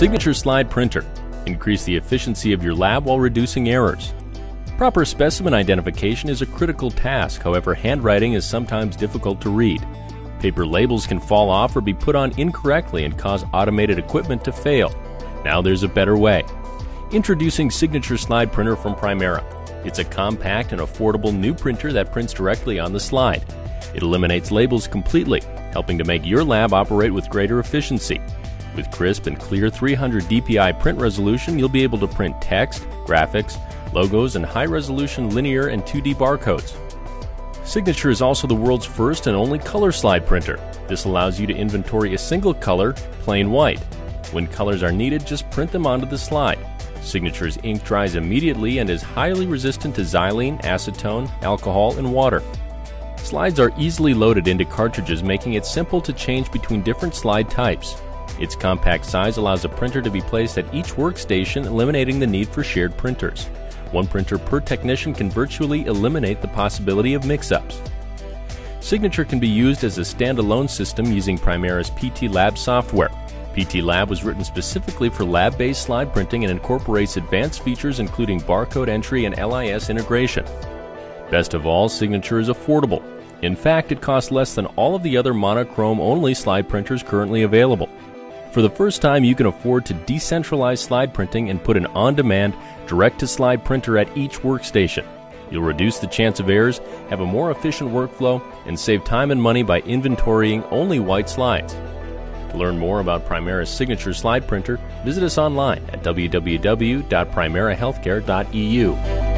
Signature Slide Printer. Increase the efficiency of your lab while reducing errors. Proper specimen identification is a critical task, however, handwriting is sometimes difficult to read. Paper labels can fall off or be put on incorrectly and cause automated equipment to fail. Now there's a better way. Introducing Signature Slide Printer from Primera. It's a compact and affordable new printer that prints directly on the slide. It eliminates labels completely, helping to make your lab operate with greater efficiency. With crisp and clear 300 dpi print resolution, you'll be able to print text, graphics, logos, and high-resolution linear and 2D barcodes. Signature is also the world's first and only color slide printer. This allows you to inventory a single color, plain white. When colors are needed, just print them onto the slide. Signature's ink dries immediately and is highly resistant to xylene, acetone, alcohol, and water. Slides are easily loaded into cartridges, making it simple to change between different slide types. Its compact size allows a printer to be placed at each workstation, eliminating the need for shared printers. One printer per technician can virtually eliminate the possibility of mix-ups. Signature can be used as a standalone system using Primera's PT Lab software. PT Lab was written specifically for lab-based slide printing and incorporates advanced features including barcode entry and LIS integration. Best of all, Signature is affordable. In fact, it costs less than all of the other monochrome-only slide printers currently available. For the first time, you can afford to decentralize slide printing and put an on-demand, direct-to-slide printer at each workstation. You'll reduce the chance of errors, have a more efficient workflow, and save time and money by inventorying only white slides. To learn more about Primera's Signature Slide Printer, visit us online at www.primerahealthcare.eu.